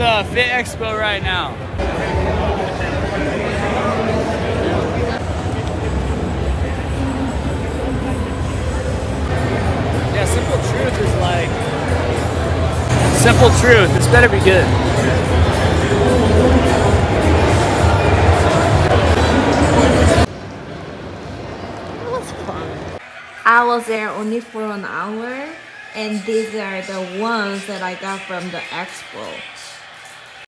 at the Fit Expo right now. Yeah, Simple Truth is like... Simple Truth, this better be good. It was fun. I was there only for 1 hour. And these are the ones that I got from the expo.